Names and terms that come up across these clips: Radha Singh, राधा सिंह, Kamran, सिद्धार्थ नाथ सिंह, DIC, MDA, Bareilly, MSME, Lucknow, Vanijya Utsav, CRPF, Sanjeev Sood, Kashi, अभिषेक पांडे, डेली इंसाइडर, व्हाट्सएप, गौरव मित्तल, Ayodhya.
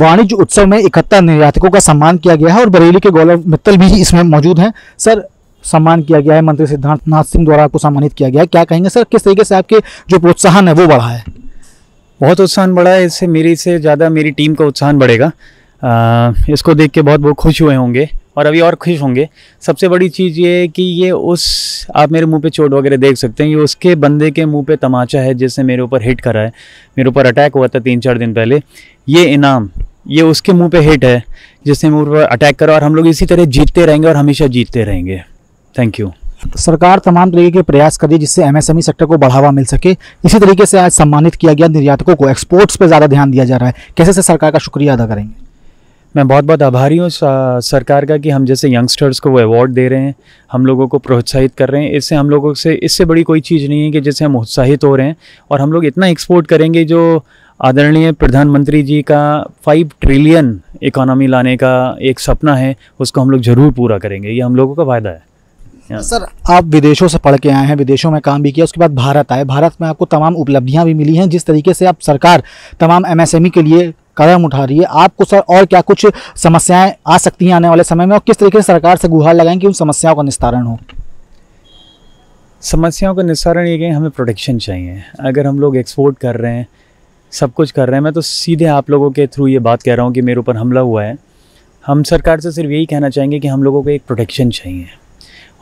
वाणिज्य उत्सव में 71 निर्यातकों का सम्मान किया गया है और बरेली के गौरव मित्तल भी इसमें मौजूद हैं। सर, सम्मान किया गया है, मंत्री सिद्धार्थ नाथ सिंह द्वारा आपको सम्मानित किया गया है, क्या कहेंगे सर, किस तरीके से आपके जो प्रोत्साहन है वो बढ़ा है? बहुत उत्साहन बढ़ा है, इससे मेरी से ज़्यादा मेरी टीम का उत्साहन बढ़ेगा। इसको देख के बहुत खुश हुए होंगे और अभी और खुश होंगे। सबसे बड़ी चीज़ ये है कि ये उस आप मेरे मुंह पे चोट वगैरह देख सकते हैं, ये उसके बंदे के मुंह पे तमाचा है जिसने मेरे ऊपर हिट करा है। मेरे ऊपर अटैक हुआ था 3-4 दिन पहले, ये इनाम ये उसके मुंह पे हिट है जिसने मेरे ऊपर अटैक करा, और हम लोग इसी तरह जीतते रहेंगे और हमेशा जीतते रहेंगे। Thank you. सरकार तमाम तरीके के प्रयास कर रही है जिससे MSME सेक्टर को बढ़ावा मिल सके। इसी तरीके से आज सम्मानित किया गया निर्यातकों को, एक्सपोर्ट्स पर ज़्यादा ध्यान दिया जा रहा है, कैसे सरकार का शुक्रिया अदा करेंगे? मैं बहुत आभारी हूँ सरकार का कि हम जैसे यंगस्टर्स को वो अवार्ड दे रहे हैं, हम लोगों को प्रोत्साहित कर रहे हैं। इससे हम लोगों से इससे बड़ी कोई चीज़ नहीं है कि जिससे हम उत्साहित हो रहे हैं, और हम लोग इतना एक्सपोर्ट करेंगे जो आदरणीय प्रधानमंत्री जी का 5 ट्रिलियन इकोनॉमी लाने का एक सपना है, उसको हम लोग ज़रूर पूरा करेंगे, ये हम लोगों का वायदा है। सर, आप विदेशों से पढ़ के आए हैं, विदेशों में काम भी किया, उसके बाद भारत आए, भारत में आपको तमाम उपलब्धियाँ भी मिली हैं। जिस तरीके से आप सरकार तमाम MSME के लिए कदम उठा रही है, आपको सर और क्या कुछ समस्याएं आ सकती हैं आने वाले समय में, और किस तरीके से सरकार से गुहार लगाएं कि उन समस्याओं का निस्तारण हो? समस्याओं का निस्तारण ये कि हमें प्रोटेक्शन चाहिए। अगर हम लोग एक्सपोर्ट कर रहे हैं, सब कुछ कर रहे हैं, मैं तो सीधे आप लोगों के थ्रू ये बात कह रहा हूँ कि मेरे ऊपर हमला हुआ है। हम सरकार से सिर्फ यही कहना चाहेंगे कि हम लोगों को एक प्रोटेक्शन चाहिए,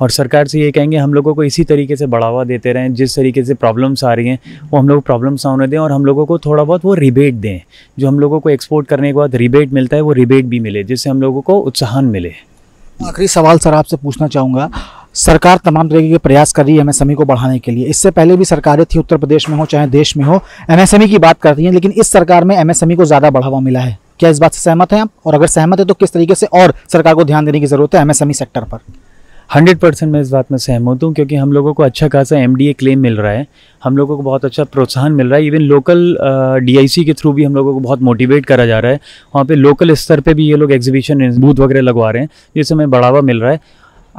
और सरकार से ये कहेंगे हम लोगों को इसी तरीके से बढ़ावा देते रहें। जिस तरीके से प्रॉब्लम्स आ रही हैं वो हम लोग प्रॉब्लम्स ना होने दें, और हम लोगों को थोड़ा बहुत वो रिबेट दें, जो हम लोगों को एक्सपोर्ट करने के बाद रिबेट मिलता है वो रिबेट भी मिले, जिससे हम लोगों को उत्साहन मिले। आखिरी सवाल सर आपसे पूछना चाहूँगा, सरकार तमाम तरीके के प्रयास कर रही है MSME को बढ़ाने के लिए, इससे पहले भी सरकारें थी, उत्तर प्रदेश में हो चाहे देश में हो, MSME की बात करती हैं, लेकिन इस सरकार में MSME को ज़्यादा बढ़ावा मिला है, क्या इस बात से सहमत हैं आप, और अगर सहमत है तो किस तरीके से और सरकार को ध्यान देने की ज़रूरत है MSME सेक्टर पर? 100% मैं इस बात में सहमत हूँ, क्योंकि हम लोगों को अच्छा खासा MDA क्लेम मिल रहा है, हम लोगों को बहुत अच्छा प्रोत्साहन मिल रहा है। इवन लोकल DIC के थ्रू भी हम लोगों को बहुत मोटिवेट करा जा रहा है, वहाँ पे लोकल स्तर पे भी ये लोग एग्जीबिशन बूथ वगैरह लगवा रहे हैं, जिससे हमें बढ़ावा मिल रहा है।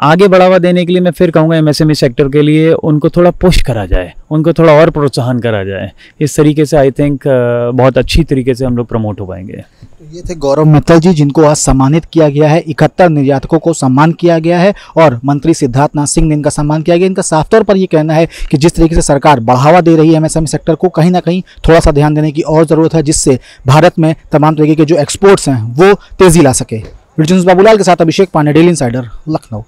आगे बढ़ावा देने के लिए मैं फिर कहूँगा MSME सेक्टर के लिए उनको थोड़ा पुश करा जाए, उनको थोड़ा और प्रोत्साहन करा जाए। इस तरीके से आई थिंक बहुत अच्छी तरीके से हम लोग प्रमोट हो पाएंगे। ये थे गौरव मित्तल जी, जिनको आज सम्मानित किया गया है। 71 निर्यातकों को सम्मान किया गया है और मंत्री सिद्धार्थ नाथ सिंह ने इनका सम्मान किया गया। इनका साफ तौर पर ये कहना है कि जिस तरीके से सरकार बढ़ावा दे रही है MSME सेक्टर को, कहीं ना कहीं थोड़ा सा ध्यान देने की और ज़रूरत है, जिससे भारत में तमाम तरीके के जो एक्सपोर्ट्स हैं वो तेज़ी ला सके। बाबूलाल के साथ अभिषेक पांडे, डेली इंसाइडर, लखनऊ।